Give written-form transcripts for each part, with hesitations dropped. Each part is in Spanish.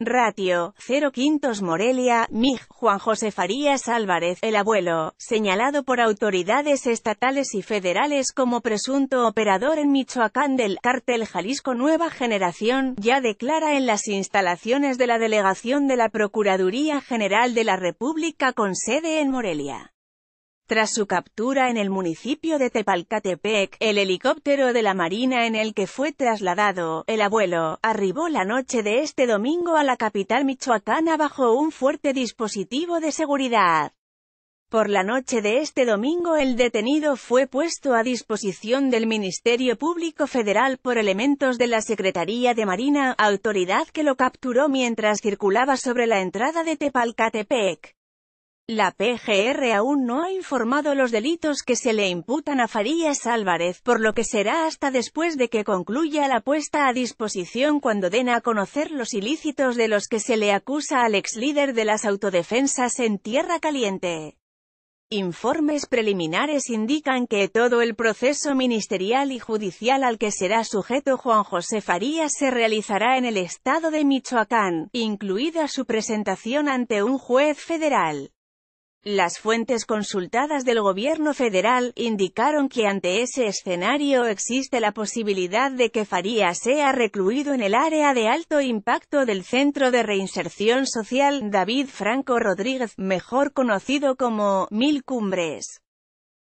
Ratio, 0/5 Morelia, MIG, Juan José Farías Álvarez, el abuelo, señalado por autoridades estatales y federales como presunto operador en Michoacán del Cártel Jalisco Nueva Generación, ya declara en las instalaciones de la Delegación de la Procuraduría General de la República con sede en Morelia. Tras su captura en el municipio de Tepalcatepec, el helicóptero de la Marina en el que fue trasladado, el abuelo, arribó la noche de este domingo a la capital michoacana bajo un fuerte dispositivo de seguridad. Por la noche de este domingo el detenido fue puesto a disposición del Ministerio Público Federal por elementos de la Secretaría de Marina, autoridad que lo capturó mientras circulaba sobre la entrada de Tepalcatepec. La PGR aún no ha informado los delitos que se le imputan a Farías Álvarez, por lo que será hasta después de que concluya la puesta a disposición cuando den a conocer los ilícitos de los que se le acusa al ex líder de las autodefensas en Tierra Caliente. Informes preliminares indican que todo el proceso ministerial y judicial al que será sujeto Juan José Farías se realizará en el estado de Michoacán, incluida su presentación ante un juez federal. Las fuentes consultadas del gobierno federal indicaron que ante ese escenario existe la posibilidad de que Farías sea recluido en el área de alto impacto del Centro de Reinserción Social David Franco Rodríguez, mejor conocido como Mil Cumbres.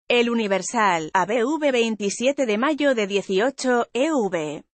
El Universal, ABV 27 de mayo de 18, EV.